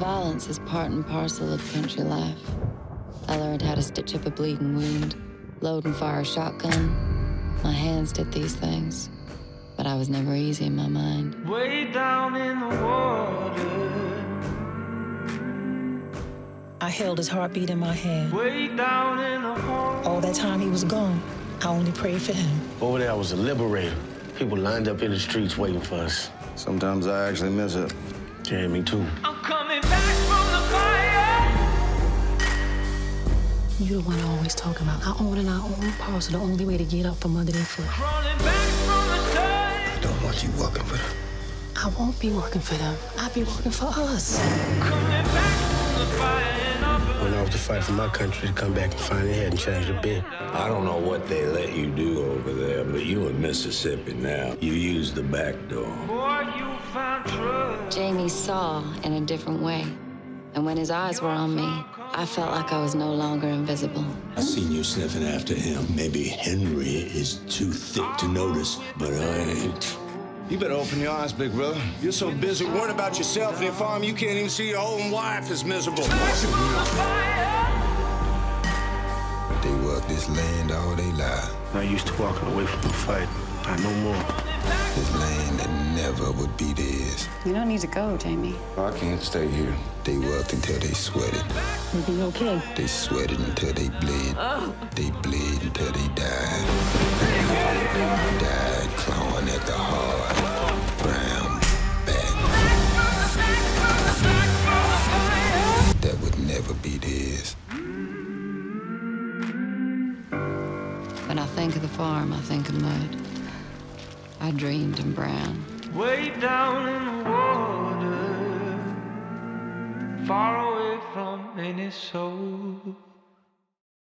Violence is part and parcel of country life. I learned how to stitch up a bleeding wound, load and fire a shotgun. My hands did these things, but I was never easy in my mind. Way down in the water. I held his heartbeat in my hand. Way down in the water. All that time he was gone, I only prayed for him. Over there, I was a liberator. People lined up in the streets waiting for us. Sometimes I actually miss it. Yeah, me too. I'm coming back from the fire. You're the one I always talk about. I own and I own parts are the only way to get up from under their foot. Crawling back from the tide. I don't want you working for them. I won't be working for them. I'll be working for us. Coming back from the fire and up. Went off to fight for my country to come back and find their head and change the bit. I don't know what they let you do over there, but you in Mississippi now. You use the back door. Boy, you found truth. Jamie saw in a different way, and when his eyes were on me, I felt like I was no longer invisible. I seen you sniffing after him. Maybe Henry is too thick to notice, but I ain't. You better open your eyes, big brother. You're so busy worrying about yourself and your farm, you can't even see your own wife is miserable. They work this land all they lie. I used to walking away from the fight. I no more. This land that never would be theirs. You don't need to go, Jamie. I can't stay here. They worked until they sweated. You'll be okay. They sweated until they bled. Oh. They bled until they died. They died clawing at the hard ground back. That would never be theirs. When I think of the farm, I think of mud. I dreamed in brown. Way down in the water, far away from any soul.